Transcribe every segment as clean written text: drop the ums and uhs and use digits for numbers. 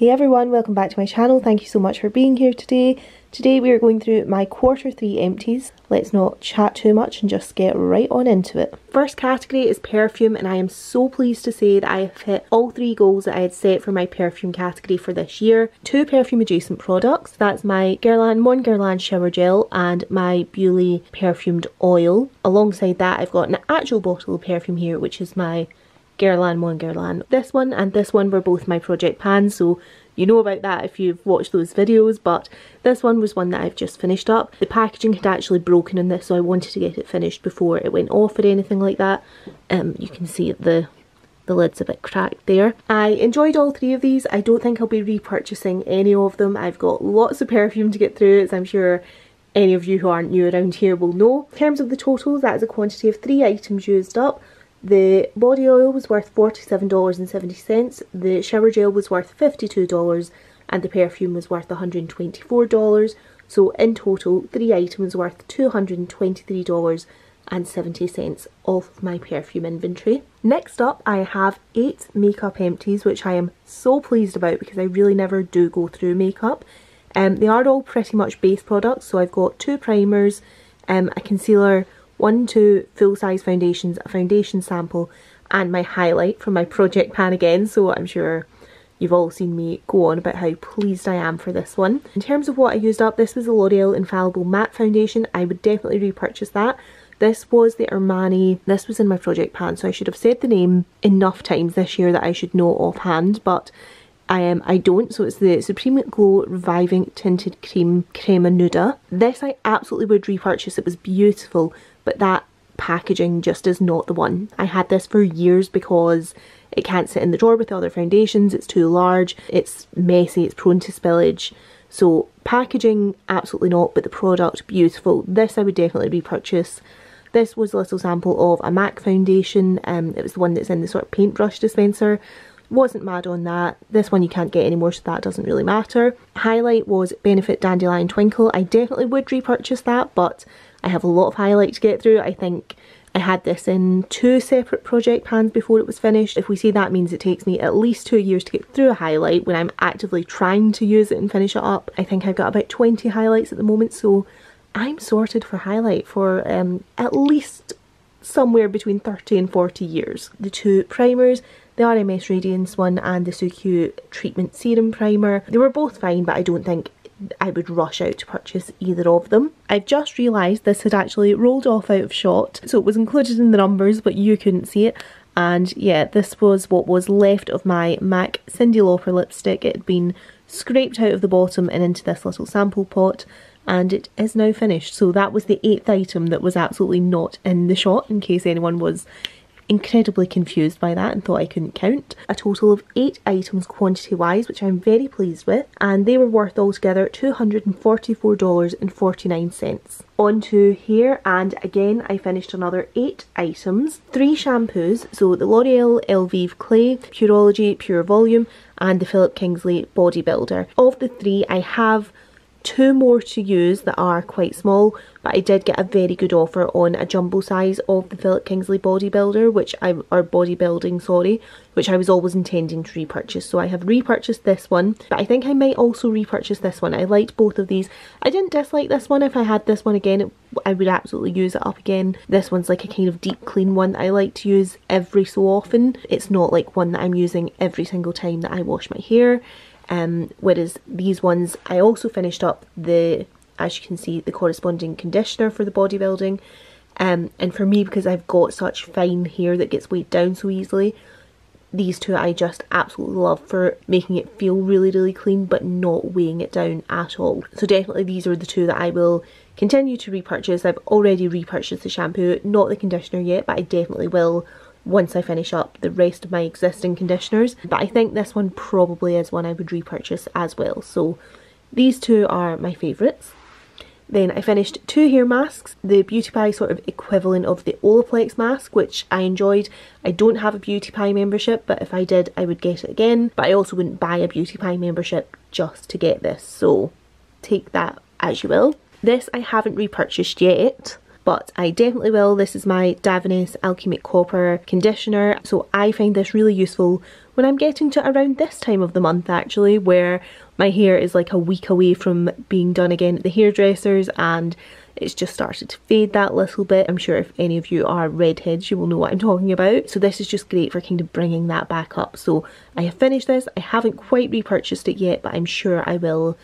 Hey everyone, welcome back to my channel. Thank you so much for being here today. Today we are going through my quarter three empties. Let's not chat too much and just get right on into it. First category is perfume, and I am so pleased to say that I have hit all three goals that I had set for my perfume category for this year. Two perfume adjacent products, that's my Mon Guerlain shower gel and my Buly perfumed oil. Alongside that I've got an actual bottle of perfume here, which is my Mon Guerlain. This one and this one were both my project pans, so you know about that if you've watched those videos, but this one was one that I've just finished up. The packaging had actually broken on this, so I wanted to get it finished before it went off or anything like that. You can see the lid's a bit cracked there. I enjoyed all three of these. I don't think I'll be repurchasing any of them. I've got lots of perfume to get through, as I'm sure any of you who aren't new around here will know. In terms of the totals, that is a quantity of 3 items used up. The body oil was worth $47.70, the shower gel was worth $52, and the perfume was worth $124, so in total 3 items worth $223.70 off of my perfume inventory. Next up I have 8 makeup empties, which I am so pleased about because I really never do go through makeup. They are all pretty much base products, so I've got 2 primers, a concealer, 1, 2 full-size foundations, a foundation sample, and my highlight from my project pan again, so I'm sure you've all seen me go on about how pleased I am for this one. In terms of what I used up, this was the L'Oreal Infallible Matte Foundation. I would definitely repurchase that. This was the Armani. This was in my project pan, so I should have said the name enough times this year that I should know offhand, but I don't, so it's the Supreme Glow Reviving Tinted Cream Crema Nuda. This I absolutely would repurchase, it was beautiful, but that packaging just is not the one. I had this for years because it can't sit in the drawer with the other foundations, it's too large, it's messy, it's prone to spillage. So packaging, absolutely not, but the product, beautiful. This I would definitely repurchase. This was a little sample of a MAC foundation, it was the one that's in the sort of paintbrush dispenser. Wasn't mad on that. This one you can't get anymore, so that doesn't really matter. Highlight was Benefit Dandelion Twinkle. I definitely would repurchase that, but I have a lot of highlight to get through. I think I had this in 2 separate project pans before it was finished. If we say that means it takes me at least 2 years to get through a highlight when I'm actively trying to use it and finish it up. I think I've got about 20 highlights at the moment, so I'm sorted for highlight for at least somewhere between 30 and 40 years. The 2 primers, the RMS Radiance one and the Suqqu Treatment Serum Primer. They were both fine, but I don't think I would rush out to purchase either of them. I've just realised this had actually rolled off out of shot, so it was included in the numbers, but you couldn't see it. And yeah, this was what was left of my MAC Cindy Lauper lipstick. It had been scraped out of the bottom and into this little sample pot, and it is now finished. So that was the 8th item that was absolutely not in the shot, in case anyone was incredibly confused by that and thought I couldn't count. A total of 8 items quantity wise, which I'm very pleased with, and they were worth altogether $244.49. On to hair, and again I finished another 8 items. 3 shampoos, so the L'Oreal Elvive Clay, Pureology Pure Volume and the Philip Kingsley Bodybuilder. Of the 3 I have 2 more to use that are quite small, but I did get a very good offer on a jumbo size of the Philip Kingsley Bodybuilder, which I was always intending to repurchase. So I have repurchased this one, but I think I might also repurchase this one. I liked both of these. I didn't dislike this one. If I had this one again, I would absolutely use it up again. This one's like a kind of deep clean one that I like to use every so often. It's not like one that I'm using every single time that I wash my hair. Whereas these ones, I also finished up the, as you can see, the corresponding conditioner for the bodybuilding, and for me, because I've got such fine hair that gets weighed down so easily, these 2 I just absolutely love for making it feel really, really clean but not weighing it down at all. So definitely these are the 2 that I will continue to repurchase. I've already repurchased the shampoo, not the conditioner yet, but I definitely will once I finish up the rest of my existing conditioners. But I think this one probably is one I would repurchase as well. So these 2 are my favourites. Then I finished 2 hair masks, the Beauty Pie sort of equivalent of the Olaplex mask, which I enjoyed. I don't have a Beauty Pie membership, but if I did I would get it again. But I also wouldn't buy a Beauty Pie membership just to get this, so take that as you will. This I haven't repurchased yet, but I definitely will. This is my Davines Alchemic Copper Conditioner. So I find this really useful when I'm getting to around this time of the month, actually, where my hair is like a week away from being done again at the hairdressers and it's just started to fade that little bit. I'm sure if any of you are redheads, you will know what I'm talking about. So this is just great for kind of bringing that back up. So I have finished this. I haven't quite repurchased it yet, but I'm sure I will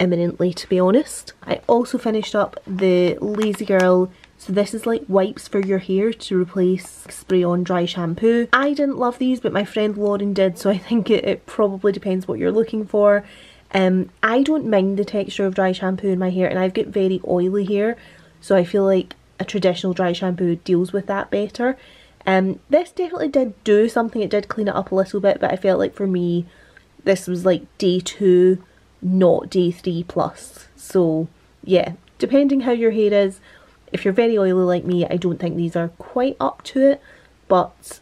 imminently, to be honest. I also finished up the Lazy Girl. So this is like wipes for your hair to replace spray-on dry shampoo. I didn't love these, but my friend Lauren did, so I think it probably depends what you're looking for. I don't mind the texture of dry shampoo in my hair, and I've got very oily hair, so I feel like a traditional dry shampoo deals with that better. This definitely did do something. It did clean it up a little bit, but I felt like for me this was like day 2, not day 3 plus. So yeah, depending how your hair is, if you're very oily like me, I don't think these are quite up to it, but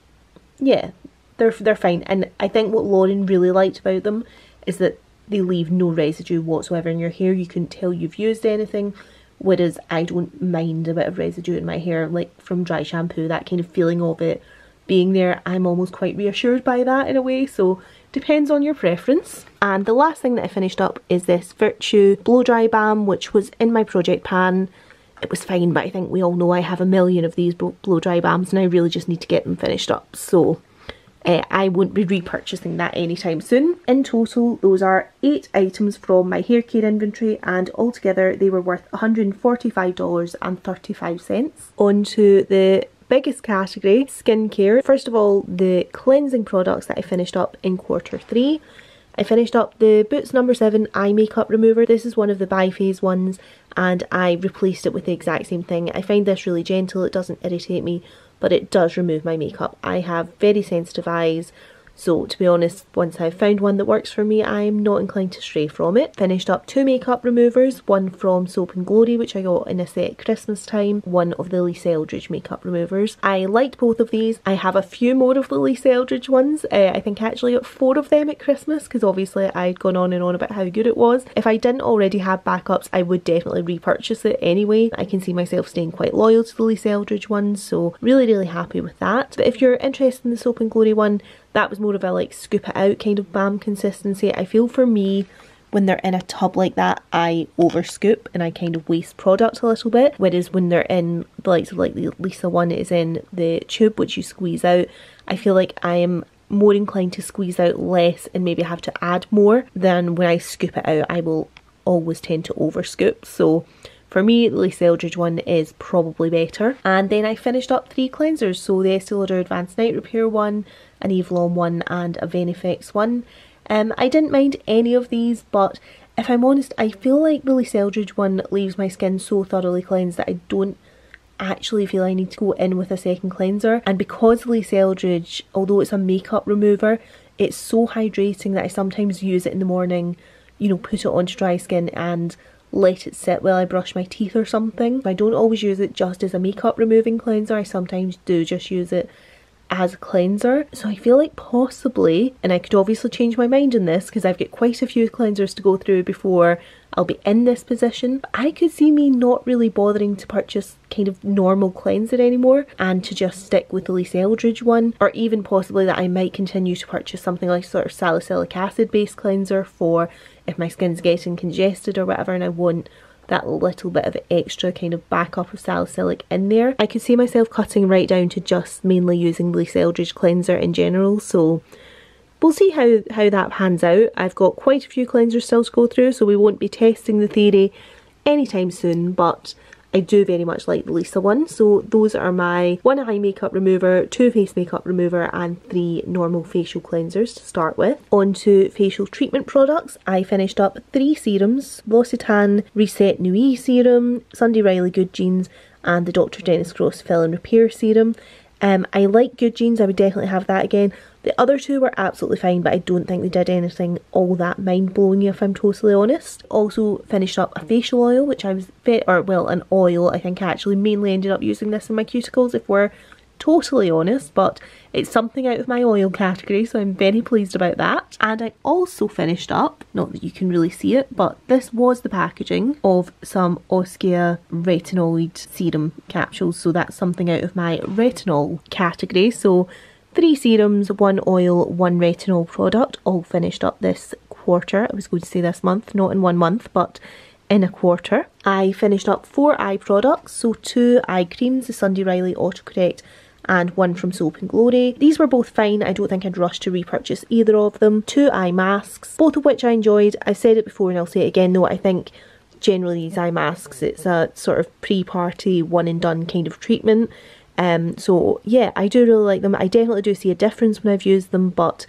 yeah, they're fine. And I think what Lauren really liked about them is that they leave no residue whatsoever in your hair. You can tell you've used anything, whereas I don't mind a bit of residue in my hair, like from dry shampoo, that kind of feeling of it being there. I'm almost quite reassured by that in a way, so depends on your preference. And the last thing that I finished up is this Virtue Blow Dry Balm, which was in my project pan. It was fine, but I think we all know I have a million of these blow dry balms and I really just need to get them finished up. So I won't be repurchasing that anytime soon. In total, those are 8 items from my hair care inventory, and altogether they were worth $145.35. On to the biggest category, skincare. First of all, the cleansing products that I finished up in quarter 3. I finished up the Boots No. 7 Eye Makeup Remover. This is one of the bi-phase ones, and I replaced it with the exact same thing. I find this really gentle, it doesn't irritate me, but it does remove my makeup. I have very sensitive eyes, so to be honest, once I've found one that works for me, I'm not inclined to stray from it. Finished up 2 makeup removers, one from Soap & Glory, which I got in a set at Christmas time, one of the Lisa Eldridge makeup removers. I liked both of these. I have a few more of the Lisa Eldridge ones. I think I actually got 4 of them at Christmas, because obviously I'd gone on and on about how good it was. If I didn't already have backups, I would definitely repurchase it anyway. I can see myself staying quite loyal to the Lisa Eldridge ones, so really happy with that. But if you're interested in the Soap & Glory one, that was more of a like scoop it out kind of balm consistency. I feel for me, when they're in a tub like that, I over scoop and I kind of waste product a little bit. Whereas when they're in the likes of like the Lisa one is in the tube, which you squeeze out, I feel like I am more inclined to squeeze out less and maybe have to add more than when I scoop it out. I will always tend to over scoop. So for me, the Lisa Eldridge one is probably better. And then I finished up 3 cleansers, so the Estee Lauder Advanced Night Repair one, an Eve Lom one, and a Venn Effect one. I didn't mind any of these, but if I'm honest, I feel like the Lisa Eldridge one leaves my skin so thoroughly cleansed that I don't actually feel I need to go in with a second cleanser. And because Lisa Eldridge, although it's a makeup remover, it's so hydrating that I sometimes use it in the morning, you know, put it onto dry skin and let it sit while I brush my teeth or something. I don't always use it just as a makeup removing cleanser. I sometimes do just use it as a cleanser. So I feel like possibly, and I could obviously change my mind on this because I've got quite a few cleansers to go through before I'll be in this position, but I could see me not really bothering to purchase kind of normal cleanser anymore and to just stick with the Lisa Eldridge one, or even possibly that I might continue to purchase something like sort of salicylic acid based cleanser for if my skin's getting congested or whatever and I want that little bit of extra kind of backup of salicylic in there. I could see myself cutting right down to just mainly using the Lisa Eldridge cleanser in general, so we'll see how that pans out. I've got quite a few cleansers still to go through, so we won't be testing the theory anytime soon, but I do very much like the Lisa one. So those are my 1 eye makeup remover, 2 face makeup remover, and 3 normal facial cleansers to start with. On to facial treatment products. I finished up 3 serums, L'Occitane Reset Nuit Serum, Sunday Riley Good Genes, and the Dr. Dennis Gross Fill and Repair Serum. I like Good Genes, I would definitely have that again. The other 2 were absolutely fine, but I don't think they did anything all that mind-blowing, if I'm totally honest. Also finished up a facial oil, which I was an oil. I think I actually mainly ended up using this in my cuticles, if we're totally honest, but it's something out of my oil category, so I'm very pleased about that. And I also finished up, not that you can really see it, but this was the packaging of some Oskia retinoid serum capsules, so that's something out of my retinol category. So 3 serums, 1 oil, 1 retinol product, all finished up this quarter. I was going to say this month, not in 1 month, but in a quarter. I finished up 4 eye products, so 2 eye creams, the Sunday Riley Autocorrect and 1 from Soap & Glory. These were both fine, I don't think I'd rush to repurchase either of them. 2 eye masks, both of which I enjoyed. I've said it before and I'll say it again though, I think generally these eye masks, it's a sort of pre-party, one and done kind of treatment. So yeah, I do really like them. I definitely do see a difference when I've used them, but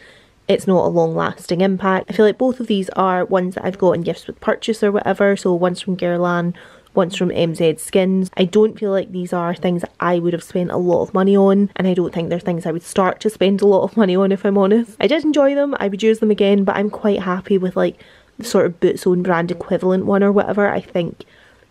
it's not a long lasting impact. I feel like both of these are ones that I've got in gifts with purchase or whatever, so one's from Guerlain, one's from MZ Skins. I don't feel like these are things that I would have spent a lot of money on, and I don't think they're things I would start to spend a lot of money on, if I'm honest. I did enjoy them, I would use them again, but I'm quite happy with like the sort of Boots own brand equivalent one or whatever. I think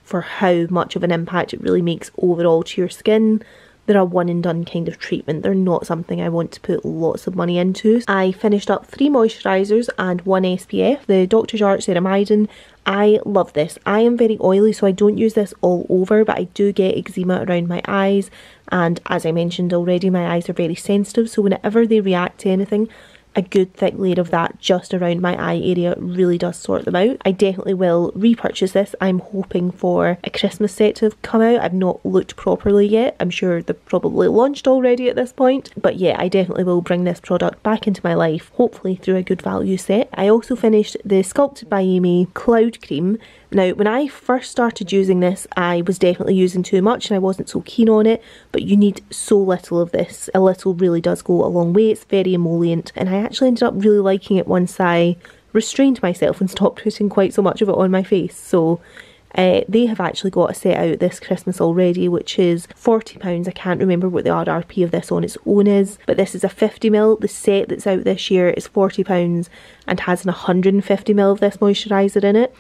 for how much of an impact it really makes overall to your skin, they're a one and done kind of treatment. They're not something I want to put lots of money into. I finished up 3 moisturisers and 1 SPF, the Dr. Jart Ceramidin. I love this. I am very oily, so I don't use this all over, but I do get eczema around my eyes, and as I mentioned already, my eyes are very sensitive, so whenever they react to anything, a good thick layer of that just around my eye area really does sort them out. I definitely will repurchase this. I'm hoping for a Christmas set to have come out. I've not looked properly yet. I'm sure they've probably launched already at this point. But yeah, I definitely will bring this product back into my life, hopefully through a good value set. I also finished the Sculpted by Amy Cloud Cream. Now, when I first started using this, I was definitely using too much and I wasn't so keen on it, but you need so little of this. A little really does go a long way. It's very emollient, and I actually ended up really liking it once I restrained myself and stopped putting quite so much of it on my face. So they have actually got a set out this Christmas already, which is £40. I can't remember what the RRP of this on its own is, but this is a 50ml. The set that's out this year is £40 and has an 150ml of this moisturiser in it.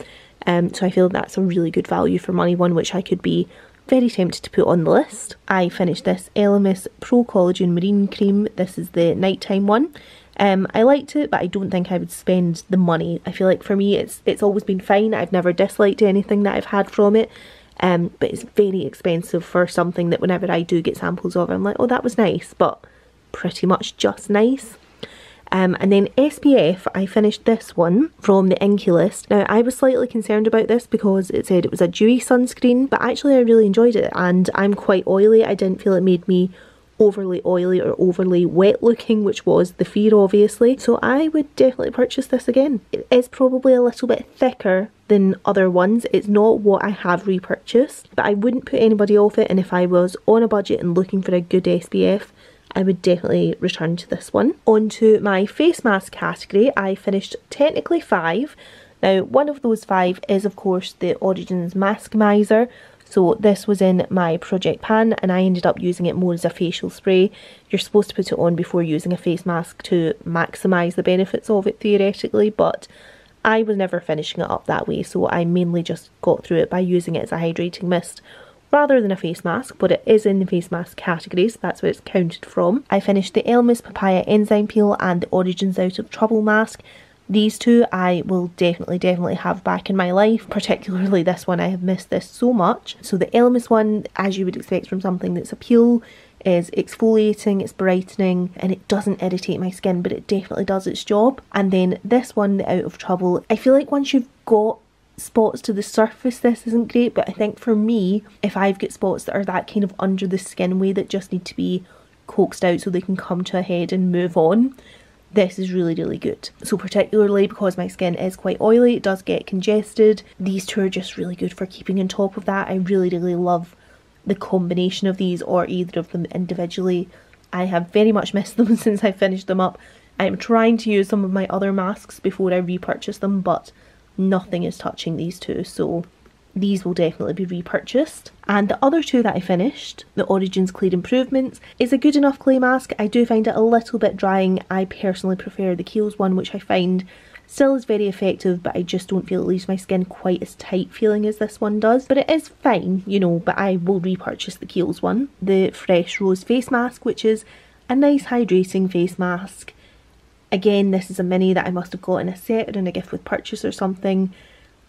So I feel that's a really good value for money, one which I could be very tempted to put on the list. I finished this Elemis Pro Collagen Marine Cream. This is the nighttime one. I liked it, but I don't think I would spend the money. I feel like for me it's always been fine. I've never disliked anything that I've had from it, but it's very expensive for something that whenever I do get samples of, I'm like, oh, that was nice, but pretty much just nice. And then SPF, I finished this one from the Inky List. Now, I was slightly concerned about this because it said it was a dewy sunscreen, but actually I really enjoyed it, and I'm quite oily. I didn't feel it made me overly oily or overly wet looking, which was the fear obviously, so I would definitely purchase this again. It is probably a little bit thicker than other ones. It's not what I have repurchased, but I wouldn't put anybody off it, and if I was on a budget and looking for a good SPF, I would definitely return to this one. On to my face mask category, I finished technically 5. Now, one of those 5 is of course the Origins Maskmizer. So this was in my Project Pan, and I ended up using it more as a facial spray. You're supposed to put it on before using a face mask to maximise the benefits of it theoretically, but I was never finishing it up that way, so I mainly just got through it by using it as a hydrating mist rather than a face mask, but it is in the face mask category, so that's where it's counted from. I finished the Elemis Papaya Enzyme Peel and the Origins Out of Trouble Mask. These 2 I will definitely have back in my life, particularly this one. I have missed this so much. So the Elemis one, as you would expect from something that's a peel, is exfoliating, it's brightening, and it doesn't irritate my skin, but it definitely does its job. And then this one, the Out of Trouble, I feel like once you've got spots to the surface, this isn't great, but I think for me, if I've got spots that are that kind of under the skin way that just need to be coaxed out so they can come to a head and move on, this is really good. So particularly because my skin is quite oily, it does get congested. These 2 are just really good for keeping on top of that. I really love the combination of these, or either of them individually. I have very much missed them since I finished them up. I'm trying to use some of my other masks before I repurchase them, but nothing is touching these 2, so these will definitely be repurchased. And the other 2 that I finished, the Origins Clear Improvements, is a good enough clay mask. I do find it a little bit drying. I personally prefer the Kiehl's one, which I find Still is very effective, but I just don't feel it leaves my skin quite as tight feeling as this one does. But it is fine, you know, but I will repurchase the Kiehl's one. The Fresh Rose Face Mask, which is a nice hydrating face mask. Again, this is a mini that I must have got in a set or in a gift with purchase or something.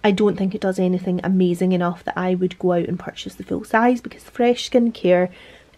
I don't think it does anything amazing enough that I would go out and purchase the full size, because Fresh Skincare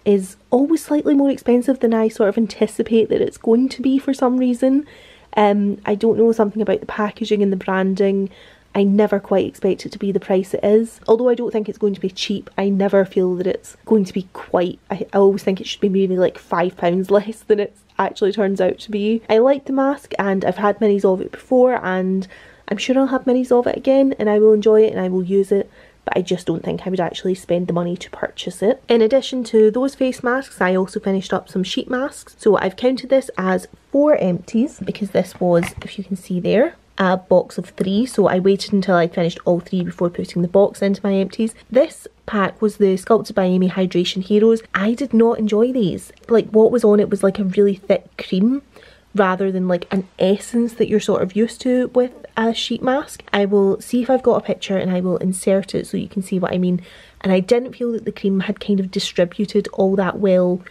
is always slightly more expensive than I sort of anticipate that it's going to be for some reason. I don't know, something about the packaging and the branding. I never quite expect it to be the price it is. Although I don't think it's going to be cheap, I never feel that it's going to be quite. I always think it should be maybe like £5 less than it actually turns out to be. I like the mask, and I've had minis of it before, and I'm sure I'll have minis of it again, and I will enjoy it and I will use it, but I just don't think I would actually spend the money to purchase it. In addition to those face masks, I also finished up some sheet masks. So I've counted this as 4 empties, because this was, if you can see there, a box of 3, so I waited until I finished all 3 before putting the box into my empties. This pack was the Sculpted by Amy Hydration Heroes. I did not enjoy these. Like, what was on it was like a really thick cream rather than like an essence that you're sort of used to with a sheet mask. I will see if I've got a picture and I will insert it so you can see what I mean. And I didn't feel that the cream had kind of distributed all that well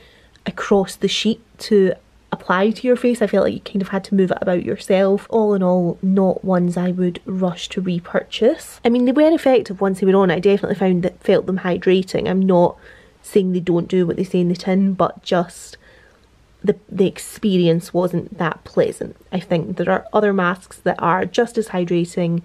across the sheet to apply to your face. I felt like you kind of had to move it about yourself. All in all, not ones I would rush to repurchase. I mean, they were effective once they were on. I definitely found that felt them hydrating. I'm not saying they don't do what they say in the tin, but just the experience wasn't that pleasant. I think there are other masks that are just as hydrating,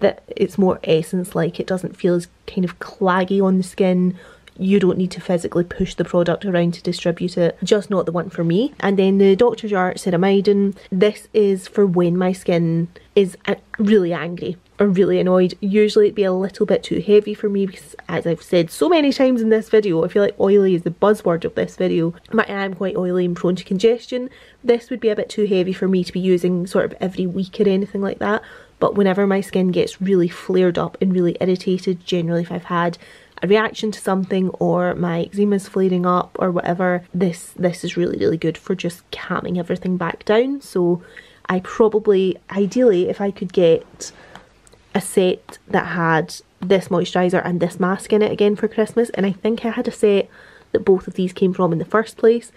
that it's more essence like. It doesn't feel as kind of claggy on the skin. You don't need to physically push the product around to distribute it. Just not the one for me. And then the Dr. Jart Ceramidin. This is for when my skin is really angry or really annoyed. Usually it'd be a little bit too heavy for me because, as I've said so many times in this video, I feel like oily is the buzzword of this video. I am quite oily and prone to congestion. This would be a bit too heavy for me to be using sort of every week or anything like that. But whenever my skin gets really flared up and really irritated, generally if I've had a reaction to something or my eczema's flaring up or whatever, this is really, really good for just calming everything back down. So I probably, ideally, if I could get a set that had this moisturiser and this mask in it again for Christmas, and I think I had a set that both of these came from in the first place,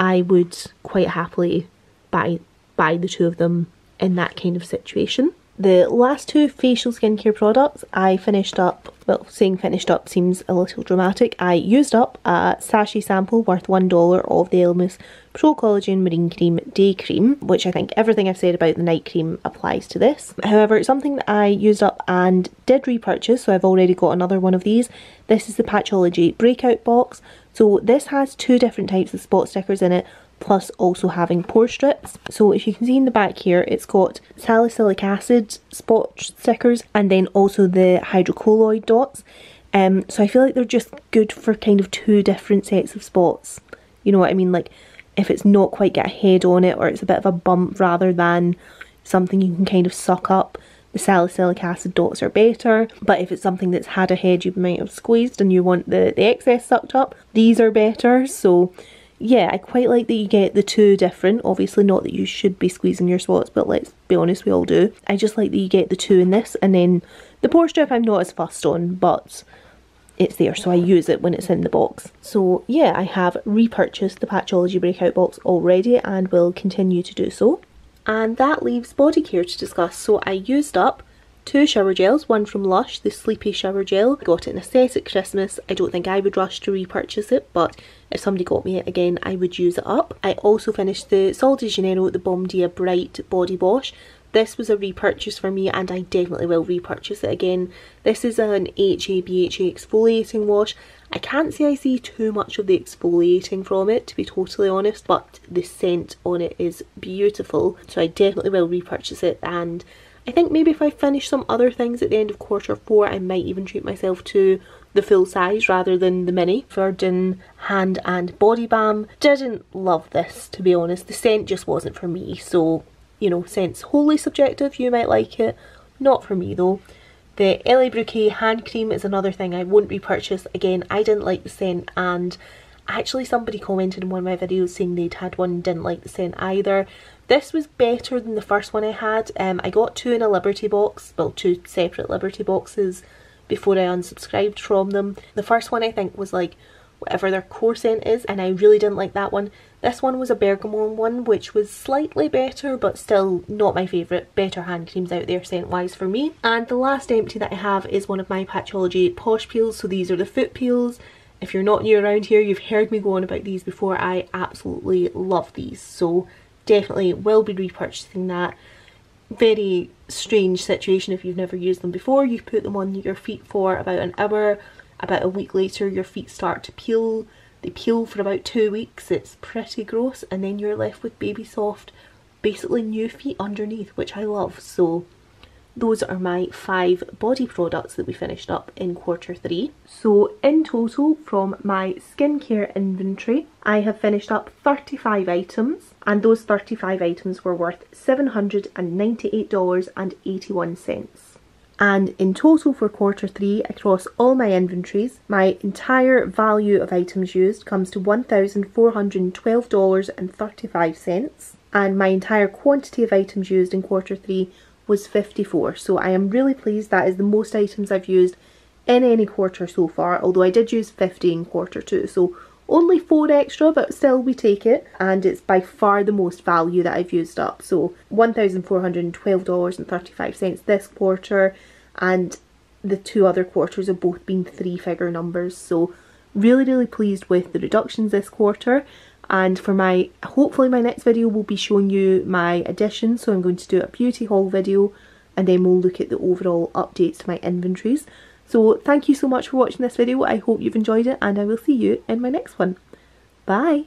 I would quite happily buy the two of them in that kind of situation. The last two facial skincare products I finished up, well, saying finished up seems a little dramatic, I used up a sachet sample worth $1 of the Elemis Pro Collagen Marine Cream Day Cream, which I think everything I've said about the night cream applies to this. However, it's something that I used up and did repurchase, so I've already got another one of these. This is the Patchology Breakout Box. So this has 2 different types of spot stickers in it, plus also having pore strips. So if you can see in the back here, it's got salicylic acid spot stickers and then also the hydrocolloid dots. So I feel like they're just good for kind of 2 different sets of spots. You know what I mean? Like, if it's not quite got a head on it or it's a bit of a bump rather than something you can kind of suck up, the salicylic acid dots are better. But if it's something that's had a head you might have squeezed and you want the excess sucked up, these are better. So yeah, I quite like that you get the 2 different. Obviously not that you should be squeezing your spots, but let's be honest, we all do. I just like that you get the 2 in this, and then the pore strip I'm not as fussed on, but it's there, so I use it when it's in the box. So yeah, I have repurchased the Patchology Breakout Box already and will continue to do so. And that leaves body care to discuss. So I used up 2 shower gels, one from Lush, the Sleepy Shower Gel. I got it in a set at Christmas. I don't think I would rush to repurchase it, but if somebody got me it again, I would use it up. I also finished the Sol de Janeiro, the Baume Dia Bright Body Wash. This was a repurchase for me, and I definitely will repurchase it again. This is an HA BHA exfoliating wash. I can't say I see too much of the exfoliating from it, to be totally honest, but the scent on it is beautiful, so I definitely will repurchase it. And I think maybe if I finish some other things at the end of Q4, I might even treat myself to the full size rather than the mini. Verdun Hand and Body Balm. Didn't love this, to be honest. The scent just wasn't for me. So, you know, scent's wholly subjective. You might like it. Not for me, though. The Ellie Bruquet Hand Cream is another thing I won't repurchase. Again, I didn't like the scent, and actually somebody commented in one of my videos saying they'd had one and didn't like the scent either. This was better than the first one I had. I got two in a Liberty box, well, two separate Liberty boxes before I unsubscribed from them. The first one I think was like whatever their core scent is, and I really didn't like that one. This one was a bergamot one, which was slightly better, but still not my favourite. Better hand creams out there scent wise for me. And the last empty that I have is one of my Patchology Posh Peels. So these are the foot peels. If you're not new around here, you've heard me go on about these before. I absolutely love these, so definitely will be repurchasing that. Very strange situation if you've never used them before. You put them on your feet for about an hour. About a week later your feet start to peel. They peel for about 2 weeks, it's pretty gross, and then you're left with baby soft, basically new feet underneath, which I love. So those are my 5 body products that we finished up in Q3. So in total from my skincare inventory I have finished up 35 items, and those 35 items were worth $798.81. And in total for Q3 across all my inventories, my entire value of items used comes to $1,412.35, and my entire quantity of items used in Q3 was 54. So I am really pleased. That is the most items I've used in any quarter so far, although I did use 50 in Q2, so only 4 extra, but still we take it, and it's by far the most value that I've used up. So $1,412.35 this quarter, and the 2 other quarters have both been 3-figure numbers. So really pleased with the reductions this quarter. And for my, hopefully my next video will be showing you my additions. So I'm going to do a beauty haul video, and then we'll look at the overall updates to my inventories. So thank you so much for watching this video. I hope you've enjoyed it, and I will see you in my next one. Bye!